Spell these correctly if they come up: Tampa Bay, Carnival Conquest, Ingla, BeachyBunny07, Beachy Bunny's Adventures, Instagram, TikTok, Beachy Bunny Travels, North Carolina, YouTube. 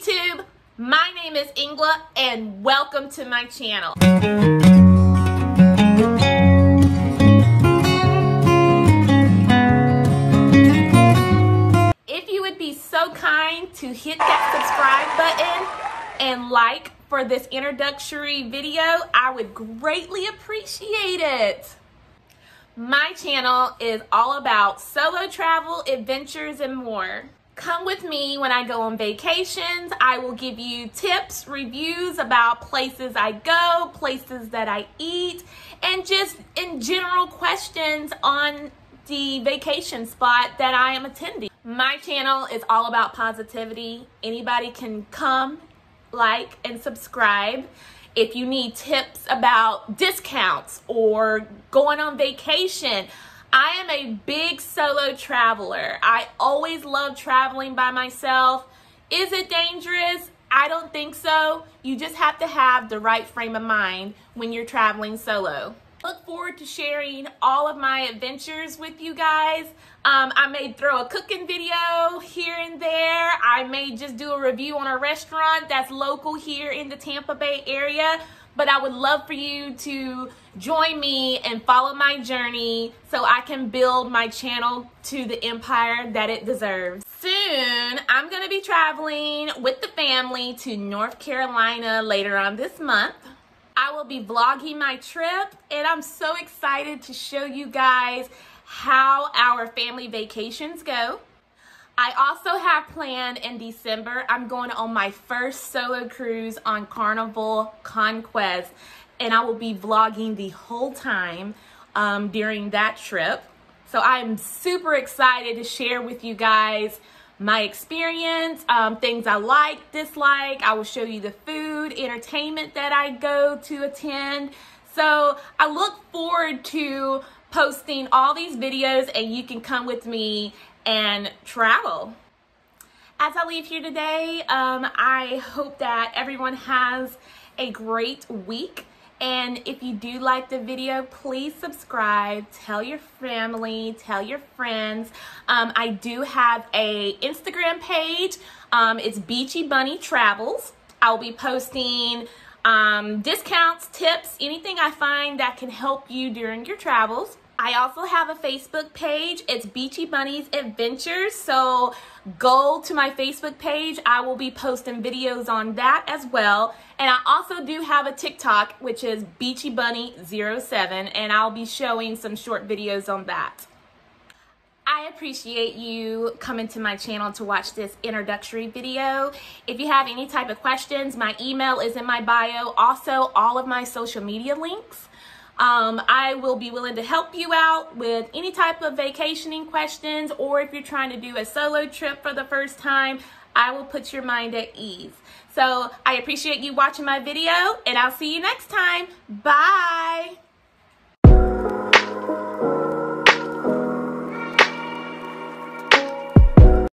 YouTube, my name is Ingla and welcome to my channel. If you would be so kind to hit that subscribe button and like for this introductory video, I would greatly appreciate it. My channel is all about solo travel, adventures, and more. Come with me when I go on vacations. I will give you tips, reviews about places I go, places that I eat, and just in general questions on the vacation spot that I am attending. My channel is all about positivity. Anybody can come, like, and subscribe. If you need tips about discounts or going on vacation, I am a big solo traveler. I always love traveling by myself. Is it dangerous? I don't think so. You just have to have the right frame of mind when you're traveling solo. Look forward to sharing all of my adventures with you guys. I may throw a cooking video here and there. I may just do a review on a restaurant that's local here in the Tampa Bay area. But I would love for you to join me and follow my journey so I can build my channel to the empire that it deserves. Soon, I'm going to be traveling with the family to North Carolina later on this month. I will be vlogging my trip, and I'm so excited to show you guys how our family vacations go. I also have planned in December, I'm going on my first solo cruise on Carnival Conquest, and I will be vlogging the whole time during that trip. So I'm super excited to share with you guys my experience, things I like, dislike. I will show you the food, entertainment that I go to attend. So I look forward to posting all these videos, and you can come with me and travel. As I leave here today, I hope that everyone has a great week. And if you do like the video, please subscribe, tell your family, tell your friends. I do have a Instagram page. It's Beachy Bunny Travels. I'll be posting discounts, tips, anything I find that can help you during your travels. I also have a Facebook page. It's Beachy Bunny's Adventures, so go to my Facebook page. I will be posting videos on that as well. And I also do have a TikTok, which is BeachyBunny07, and I'll be showing some short videos on that. I appreciate you coming to my channel to watch this introductory video. If you have any type of questions, my email is in my bio. Also, all of my social media links. I will be willing to help you out with any type of vacationing questions, or if you're trying to do a solo trip for the first time, I will put your mind at ease. So I appreciate you watching my video, and I'll see you next time. Bye.